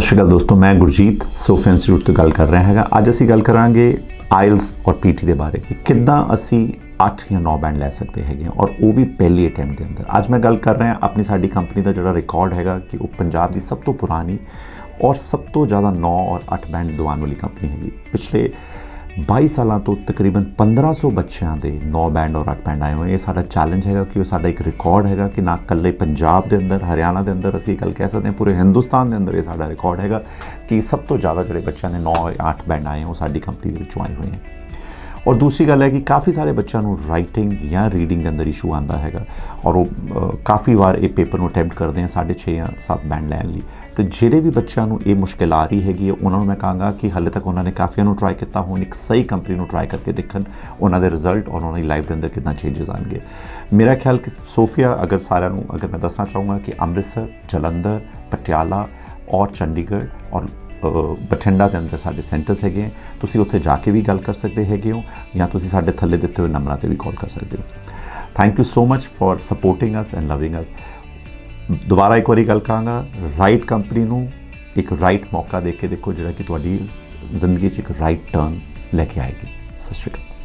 सत श्री अकाल दोस्तों, मैं गुरजीत सोफी इंस्टीट्यूट तो गल कर रहा है। अज असी गल करांगे आयल्स और पीटी के बारे कि किदा असी 8 या 9 बैंड लै सकते हैं और वो भी पहली अटैम्प्ट के अंदर। अज मैं गल कर रहा अपनी साड़ी कंपनी का जोड़ा रिकॉर्ड है कि वो पंजाब की सब तो पुरानी और सब तो ज़्यादा 9 और 8 बैंड दवाने वाली कंपनी है। पिछले 22 सालों तो तकरीबन 1500 बच्चों के 9 बैंड और 8 बैंड आए हुए। ये साडा चैलेंज है कि साडा एक रिकॉर्ड है कि ना कल्ले पंजाब के अंदर, हरियाणा के अंदर, असी गल कह सकते हैं पूरे हिंदुस्तान के अंदर ये साडा रिकॉर्ड है कि सब तो ज़्यादा जोड़े बच्चों ने 9 या 8 बैंड आए हैं वो साडी कंपनी के विचों आए हुए हैं। और दूसरी गल है कि काफ़ी सारे बच्चों को राइटिंग या रीडिंग के अंदर इशू आता है और वो काफ़ी बार ये पेपर में अटैम्प्ट करते हैं 6.5 या 7 बैंड लैन ली। तो जिहड़े भी बच्चों को ये मुश्किल आ रही हैगी उन्होंने मैं कहूँगा कि हाले तक उन्होंने काफ़िया को ट्राई किया, हुण एक सही कंपनी को ट्राई करके देखन उन्होंने रिजल्ट और उन्होंने लाइफ के अंदर कितना चेंजेस आएंगे। मेरा ख्याल कि सोफिया अगर सारे अगर मैं दसना चाहूँगा कि अमृतसर, जलंधर, पटियाला और चंडीगढ़ और बठिंडा के अंदर साढ़े सेंटर्स है। तुसी उत्थे जाके भी गल कर सकते हैगे हो या तुसी साढ़े थले दिते हुए नंबरां ते भी कॉल कर सकते हो। Thank you so much for supporting us and loving us. दोबारा एक बार गल कहांगा, राइट कंपनी नूं एक राइट मौका दे के देखो जोड़ा कि तुहाडी जिंदगी 'च एक राइट टर्न लैके आएगी। सत श्री अकाल।